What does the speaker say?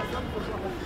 Don't